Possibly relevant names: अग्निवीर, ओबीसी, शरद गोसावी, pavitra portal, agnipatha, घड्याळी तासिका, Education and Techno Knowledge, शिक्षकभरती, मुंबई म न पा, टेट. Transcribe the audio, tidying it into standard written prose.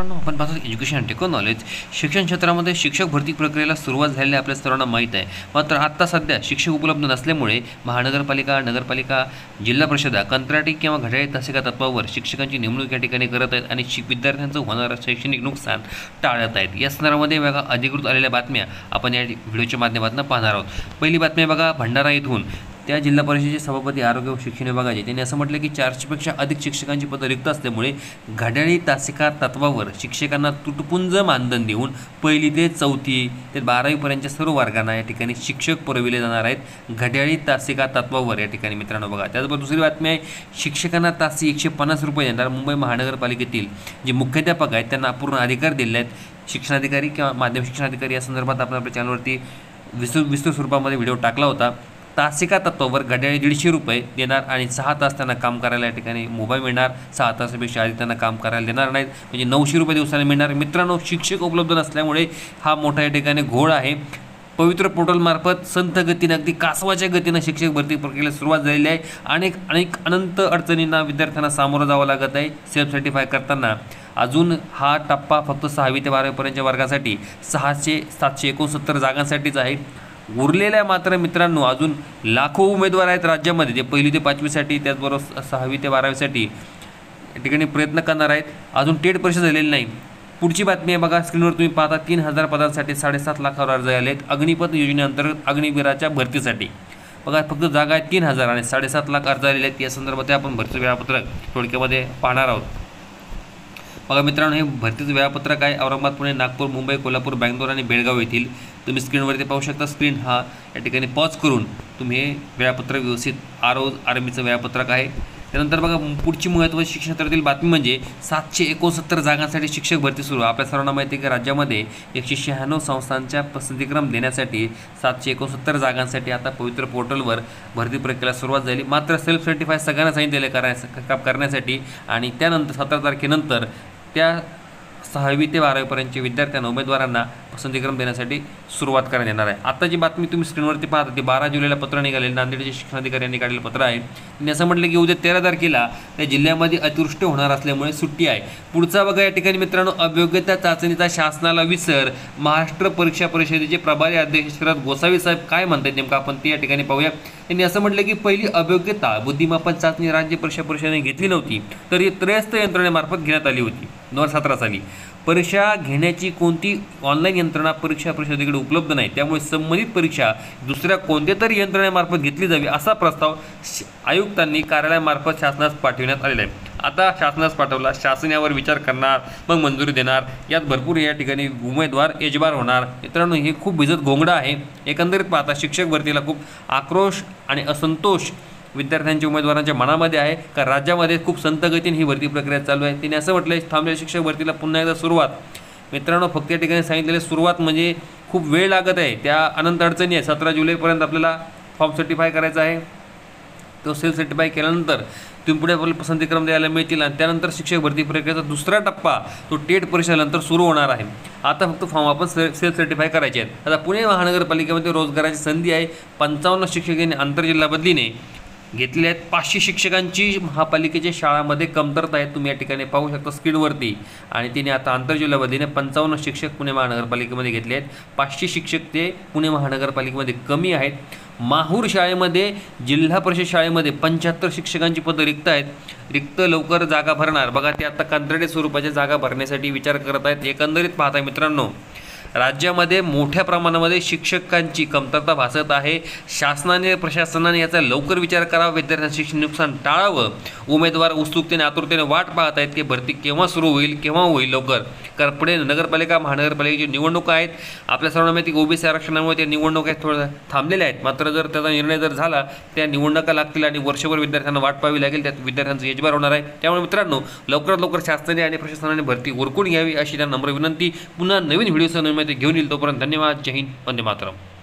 आपण पाहतो education and techno knowledge शिक्षण क्षेत्रामध्ये शिक्षक भरती प्रक्रियेला सुरुवात झालेली आपल्या सर्वांना माहित आहे। मात्र आता सध्या शिक्षक उपलब्ध नसल्यामुळे महानगरपालिका, नगरपालिका, जिल्हा परिषदा कंत्राटी किंवा घड्याळी तासिका तत्त्वावर शिक्षकांची नेमणूक या ठिकाणी करत आहेत आणि विद्यार्थ्यांचं होणारं शैक्षणिक नुकसान टाळत आहेत। या संदर्भामध्ये बघा अधिकृत आलेल्या बातम्या आपण या व्हिडिओच्या माध्यमातून पाहणार आहोत। पहिली बातमी बघा भंडारा येथून त्या जिल्हा परिषदेचे सभापती आरोग्य व शिक्षण विभागाचे त्यांनी असं म्हटलं की 400 पेक्षा अधिक शिक्षकांची पदे रिक्त असल्यामुळे घड्याळी तासिका तत्वावर शिक्षकांना तुटपुंज मानधन देऊन 1ली ते 4वी ते 12वीपर्यंतच्या सर्व वर्गांना या ठिकाणी शिक्षक पुरविले जाणार आहेत घड्याळी तासिका तत्वावर या ठिकाणी। मित्रांनो बघा त्याचबरोबर दुसरी बातमी आहे शिक्षकांना तासी 150 रुपये देणार मुंबई महानगरपालिकेतील जे मुख्याध्यापक आहेत त्यांना पूर्ण अधिकार दिले आहेत। शिक्षणाधिकारी किंवा माध्यमिक शिक्षणाधिकारी या संदर्भात आपण आपल्या चॅनलवरती विस्तृत स्वरूपामध्ये व्हिडिओ टाकला होता। तासिका तत्वावर घड्याळी 150 रुपये देणार आणि 6 तास त्यांना काम करायला या ठिकाणी मोबाईल मिळणार। 6 तासापेक्षा आधी त्यांना काम करायला देणार नाहीत म्हणजे 900 रुपये दिवसाला मिळणार। मित्रांनो शिक्षक उपलब्ध नसल्यामुळे हा मोठा या ठिकाणी घोळ आहे। पवित्र पोर्टल मार्फत संथ गतीने अगदी कासवाच्या गतीने शिक्षक भरती प्रक्रियेला सुरुवात झालेली आहे। अनेक अनंत अडचणींना विद्यार्थ्यांना सामोरं जावं लागत आहे। सेल्फ सर्टिफाय करताना अजून हा टप्पा फक्त 6वी ते 12वीपर्यंतच्या वर्गासाठी 600-769 जागांसाठीच आहे। उरलेल्या मात्र मित्रांनो अजून लाखो उमेदवार आहेत राज्यामध्ये जे 1ली ते 5वीसाठी त्याचबरोबर 6वी ते 12वीसाठी या ठिकाणी प्रयत्न करणार आहेत। अजून टेट परीक्षा झालेली नाही। पुढची बातमी आहे बघा स्क्रीनवर तुम्ही पाहता 3000 पदांसाठी 7.5 लाखावर अर्ज आले आहेत अग्निपथ योजनेअंतर्गत अग्निवीराच्या भरतीसाठी। बघा फक्त जागा आहेत 3000 आणि 7.5 लाख अर्ज आलेले आहेत। या संदर्भात आपण भरती वेळापत्रक थोडक्यामध्ये पाहणार आहोत। बघा मित्रांनो हे भरतीचं वेळापत्रक आहे औरंगाबाद, पुणे, नागपूर, मुंबई, कोल्हापूर, बेंगलोर आणि बेळगाव येथील। तुम्ही स्क्रीनवरती पाहू शकता। स्क्रीन हा या ठिकाणी पॉज करून तुम्ही हे वेळापत्रक व्यवस्थित आरओआरचं वेळापत्रक आहे। त्यानंतर बघा पुढची महत्त्वाची शिक्षण क्षेत्रातील बातमी म्हणजे 769 जागांसाठी शिक्षक भरती सुरू। आपल्या सर्वांना माहिती आहे की राज्यामध्ये 196 संस्थांच्या पसंतीक्रम देण्यासाठी 769 जागांसाठी आता पवित्र पोर्टलवर भरती प्रक्रियेला सुरुवात झाली। मात्र सेल्फ सर्टिफाय सगळ्यांना सांगितलेले करण्यासाठी आणि त्यानंतर 17 तारखेनंतर त्या 6वी ते 12वीपर्यंतच्या विद्यार्थ्यांना उमेदवारांना पसंतीक्रम देण्यासाठी सुरुवात करण्यात येणार आहे। आता जी बातमी तुम्ही स्क्रीनवरती पाहता ती 12 जुलैला पत्र निघालेलं नांदेडचे शिक्षणाधिकाऱ्यांनी काढलेलं पत्र आहे। त्यांनी असं म्हटलं की उद्या 13 तारखेला त्या जिल्ह्यामध्ये अतिवृष्टी होणार असल्यामुळे सुट्टी आहे। पुढचा बघा या ठिकाणी मित्रांनो अयोग्यता चाचणीचा शासनाला विसर महाराष्ट्र परीक्षा परिषदेचे प्रभारी अध्यक्ष शरद गोसावी साहेब काय म्हणतात नेमकं आपण ते या ठिकाणी पाहूया। त्यांनी असं म्हटलं की 1ली अयोग्यता बुद्धिमापन चाचणी राज्य परीक्षा परिषदेने घेतली नव्हती तर ही त्रयस्थ यंत्रणेमार्फत घेण्यात आली होती। 2017 साली परीक्षा घेण्याची कोणती ऑनलाईन यंत्रणा परीक्षा परिषदेकडे उपलब्ध नाही त्यामुळे संबंधित परीक्षा दुसऱ्या कोणत्यातरी यंत्रणेमार्फत घेतली जावी असा प्रस्ताव आयुक्तांनी कार्यालयामार्फत शासनास पाठविण्यात आलेला आहे। आता शासनास पाठवला शासन यावर विचार करणार मग मंजुरी देणार। यात भरपूर या ठिकाणी उमेदवार एजबार होणार। मित्रांनो हे खूप भिजत घोंगडा आहे। एकंदरीत पाहता शिक्षक भरतीला खूप आक्रोश आणि असंतोष विद्यार्थ्यांच्या उमेदवारांच्या मनामध्ये आहे का राज्यामध्ये खूप संथगतीने ही भरती प्रक्रिया चालू आहे। तिने असं म्हटलं थांबलेल्या शिक्षक भरतीला पुन्हा एकदा सुरुवात। मित्रांनो फक्त या ठिकाणी सांगितलेली सुरुवात म्हणजे खूप वेळ लागत आहे त्या अनंत अडचणी आहे। 17 जुलैपर्यंत आपल्याला फॉर्म सर्टिफाय करायचा आहे तो सेल्फ सर्टिफाय केल्यानंतर तुम्ही पुढे आपल्याला पसंतीक्रम द्यायला मिळतील आणि त्यानंतर शिक्षक भरती प्रक्रियेचा दुसरा टप्पा तो टेट परीक्षेनंतर सुरू होणार आहे। आता फक्त फॉर्म आपण सेल्फ सर्टिफाय करायचे आहेत। आता पुणे महानगरपालिकेमध्ये रोजगाराची संधी आहे। 55 शिक्षकांनी आंतरजिल्हा बदलीने घेतले आहेत। 500 शिक्षकांची महापालिकेच्या शाळांमध्ये कमतरता आहे तुम्ही या ठिकाणी पाहू शकता स्क्रीनवरती आणि तिने आता आंतरजिल्हा बदलीने 55 शिक्षक पुणे महानगरपालिकेमध्ये घेतले आहेत। 500 शिक्षक ते पुणे महानगरपालिकेमध्ये कमी आहेत। माहूर शाळेमध्ये जिल्हा परिषद शाळेमध्ये 75 शिक्षकांची पदं रिक्त आहेत। लवकर जागा भरणार बघा ते आता कंत्राटी स्वरूपाच्या जागा भरण्यासाठी विचार करत आहेत। एकंदरीत पाहता मित्रांनो राज्यामध्ये मोठ्या प्रमाणामध्ये शिक्षकांची कमतरता भासत आहे। शासनाने प्रशासनाने याचा लवकर विचार करावा विद्यार्थ्यांचं शिक्षण नुकसान टाळावं। उमेदवार उत्सुकतेने आतुरतेने वाट पाहत आहेत की भरती केव्हा सुरू होईल लवकर कारण पुढे नगरपालिका महानगरपालिकेची निवडणूक आहेत। आपल्या सर्वांना माहिती ओबीसी आरक्षणामुळे त्या निवडणुका थोड्या थांबलेल्या आहेत। मात्र जर त्याचा निर्णय जर झाला त्या निवडणुका लागतील आणि वर्षभर विद्यार्थ्यांना वाट पाहावी लागेल त्यात विद्यार्थ्यांचं एजबार होणार आहे। त्यामुळे मित्रांनो लवकरात लवकर शासनाने आणि प्रशासनाने भरती उरकून घ्यावी अशी त्या नम्र विनंती। पुन्हा नवीन व्हिडिओसह घेऊन येईल तोपर्यंत धन्यवाद। जय हिंद, वंदे मातरम।